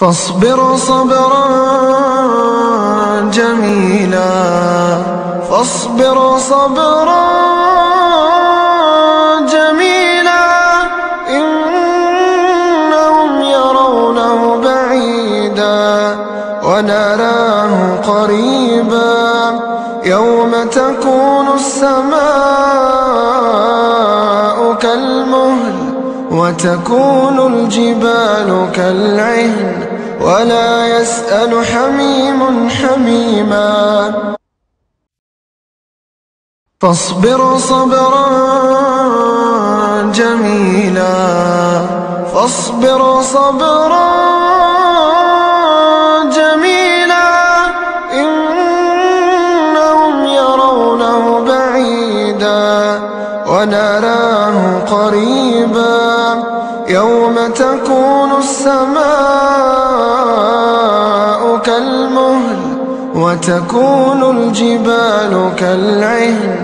فاصبر صبرا جميلا فاصبر صبرا جميلا إنهم يرونه بعيدا ونراه قريبا يوم تكون السماء كالمهل وتكون الجبال كالعهن ولا يسأل حميم حميما فاصبر صبرا جميلا فاصبر صبرا جميلا إنهم يرونه بعيدا ونراه قريبا يوم تكون السماء كالمهل وتكون الجبال كالعهن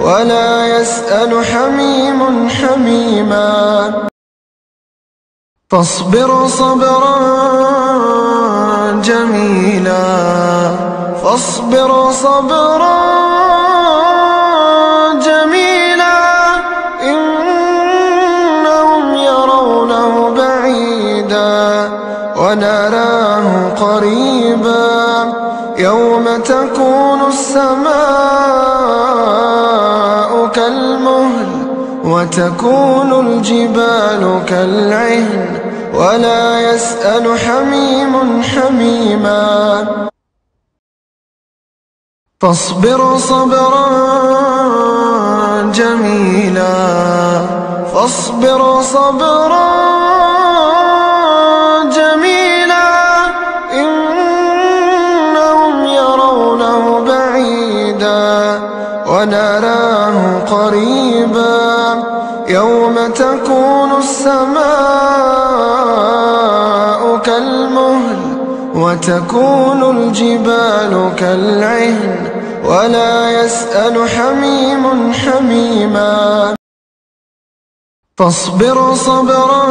ولا يسأل حميم حميما فاصبر صبرا جميلا فاصبر صبرا ونراه قريبا يوم تكون السماء كالمهل وتكون الجبال كالعهن ولا يسأل حميم حميما فاصبر صبرا جميلا فاصبر صبرا ونراه قريبا يوم تكون السماء كالمهل وتكون الجبال كالعهن ولا يسأل حميم حميما فاصبر صبرا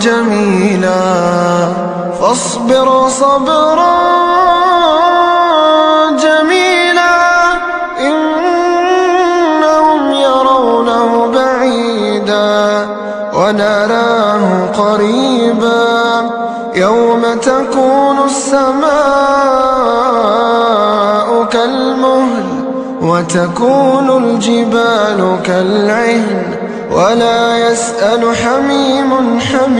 جميلا فاصبر صبرا ونراه قريبا يوم تكون السماء كالمهل وتكون الجبال كالعهن ولا يسأل حميم حميما.